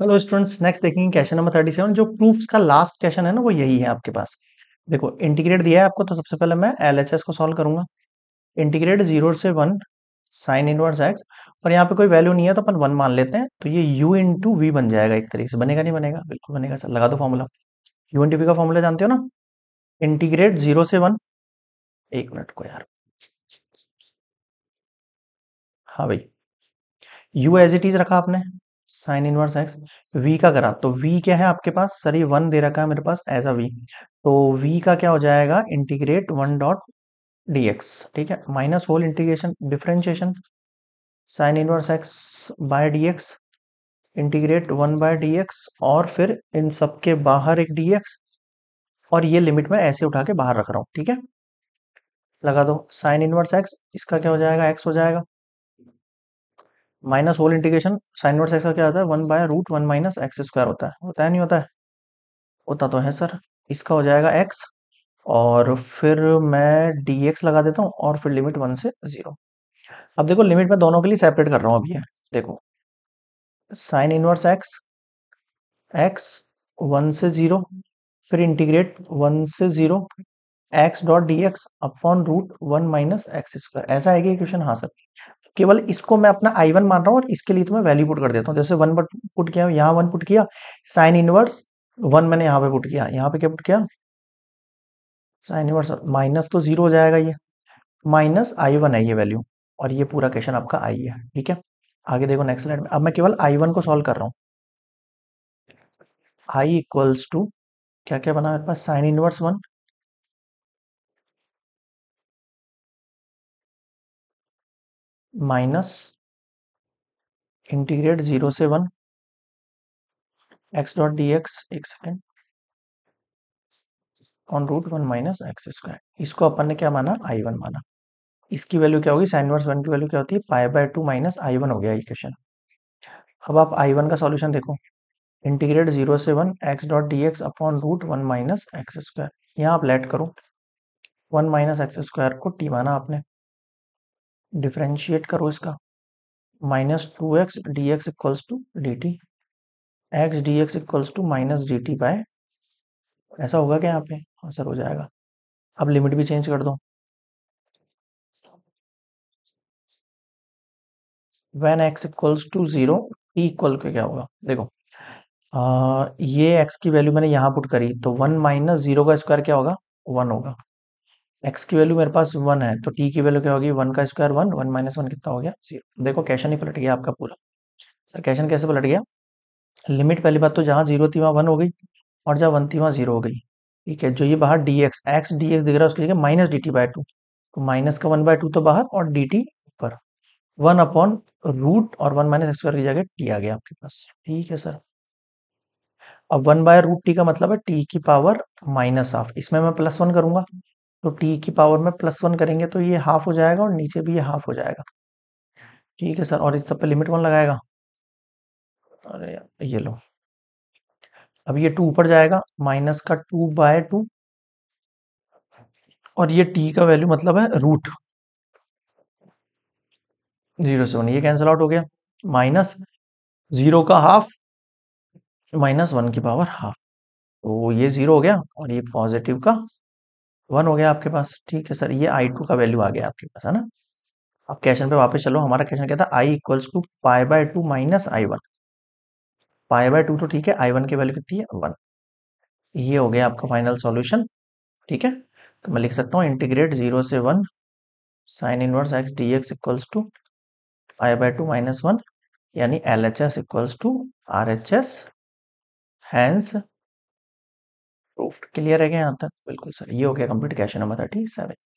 Hello students, next देखेंगे question number 37। जो proofs का लास्ट क्वेश्चन है ना वो यही है आपके पास। देखो इंटीग्रेट दिया है आपको, तो सबसे पहले मैं एलएचएस को सॉल्व करूंगा। इंटीग्रेट 0 से 1 साइन इनवर्स एक्स, और यहाँ पे कोई वैल्यू नहीं है तो अपन 1 मान लेते हैं, तो ये u इंटू वी बन जाएगा। एक तरीके से बनेगा, नहीं बनेगा? बिल्कुल बनेगा सर, लगा दो फॉर्मूला। u इंटू वी का फॉर्मूला जानते हो ना, इंटीग्रेट 0 से 1। एक मिनट को यार, हाँ भाई, u एज इट इज रखा आपने साइन इनवर्स एक्स, v का करा तो v क्या है आपके पास सर, ये 1 दे रखा है मेरे पास एज अ v, तो v का क्या हो जाएगा इंटीग्रेट 1 डॉट dx, ठीक है, minus whole integration differentiation sine inverse x by dx integrate 1 by dx, और फिर इन सब के बाहर एक dx, और ये लिमिट में ऐसे उठा के बाहर रख रहा हूँ, ठीक है, लगा दो साइन इनवर्स एक्स। इसका क्या हो जाएगा x हो जाएगा, minus whole integration sine inverse x का क्या होता है 1 by root 1 minus x square होता है, होता है नहीं होता है, होता तो है सर। इसका हो जाएगा x, और फिर मैं dx लगा देता हूँ, और फिर लिमिट 1 से 0। अब देखो लिमिट में दोनों के लिए सेपरेट कर रहा हूँ अभी, देखो साइन इनवर्स x x 1 से 0, फिर इंटीग्रेट 1 से 0 x dot dx upon root 1 minus x square, ऐसा आएगा इक्वेशन। हाँ सर, केवल इसको मैं अपना i1 मान रहा हूँ, और इसके लिए तो मैं वैल्यू पुट कर देता हूँ। जैसे 1 पुट किया, यहाँ 1 पुट किया, साइन इनवर्स 1 मैंने यहाँ पे पुट किया, यहाँ पे क्या पुट किया साइन इनवर्स माइनस, तो 0 हो जाएगा, ये माइनस i1 है ये वैल्यू, और ये पूरा क्वेश्चन आपका i है, ठीक है। आगे देखो नेक्स्ट स्लाइड में, अब मैं केवल i1 को सॉल्व कर रहा हूँ। i इक्वल्स टू क्या क्या बना मेरे पास साइन इनवर्स 1 माइनस इंटीग्रेट 0 से 1 एक्स डॉट dx, एक second, on root 1 minus x square. इसको अपन ने क्या माना i1 माना, इसकी वैल्यू क्या होगी साइन इनवर्स 1 की वैल्यू क्या होती है पाई बाय 2 माइनस i1 हो गया इक्वेशन। अब आप i1 का सॉल्यूशन देखो, इंटीग्रेट 0 से 1 x dot dx upon root 1 minus x square, यहाँ आप लेट करो 1 माइनस एक्स स्क्वायर को t माना आपने, डिफ्रेंशिएट करो इसका, minus 2x dx equals to dt, x dx equals to minus dt by, ऐसा होगा क्या यहाँ पे, हाँ सर हो जाएगा। अब लिमिट भी चेंज कर दो, when x equals to 0 t equal के क्या होगा, देखो ये x की वैल्यू मैंने यहाँ पुट करी, तो 1 माइनस 0 का स्क्वायर क्या होगा 1 होगा, x की वैल्यू मेरे पास 1 है, तो t की वैल्यू क्या होगी 1 का स्क्वायर 1, 1 माइनस 1 कितना हो गया 0। देखो क्वेश्चन ही पलट गया आपका पूरा। सर क्वेश्चन कैसे पलट गया, लिमिट पहली बात तो जहाँ 0 थी वहाँ 1 हो गई, और जहाँ 1 थी वहाँ 0 हो गई, ठीक है। जो ये बाहर dx x dx दिख रहा है उसकी जगह माइनस डी टी बाय 2, तो माइनस का 1 बाय 2 तो बाहर और डी टी ऊपर, 1 अपॉन रूट और 1 माइनस एक्स स्क्वायर की जगह टी आ गया आपके पास, ठीक है सर। अब 1 बाय रूट टी का मतलब है टी की पावर माइनस हाफ, इसमें मैं +1 करूंगा, तो टी की पावर में +1 करेंगे तो ये हाफ हो जाएगा, और नीचे भी ये हाफ हो जाएगा, ठीक है सर। और इस सब पे लिमिट 1 लगाएगा, अरे ये लो, अब ये 2 ऊपर जाएगा माइनस का 2 बाय 2, और ये टी का वैल्यू मतलब है रूट 0 से 1, ये कैंसिल आउट हो गया, माइनस 0 का हाफ माइनस 1 की पावर हाफ, तो ये 0 हो गया, और ये पॉजिटिव का 1 हो गया आपके पास, ठीक है सर। ये i2 का वैल्यू आ गया आपके पास, है ना। अब क्वेश्चन पे वापस चलो, हमारा क्वेश्चन क्या था i equals to pi by 2 minus i1, pi by 2 तो ठीक है, i1 की वैल्यू कितनी है 1। ये हो गया आपका फाइनल सॉल्यूशन, ठीक है। तो मैं लिख सकता हूँ इंटीग्रेट 0 से 1 sine inverse x d x equals to pi by 2 minus 1, यानी LHS equals to RHS, hence proof. Clear है क्या यहाँ तक? बिल्कुल सर, ये हो गया कंप्लीट क्वेश्चन नंबर 37।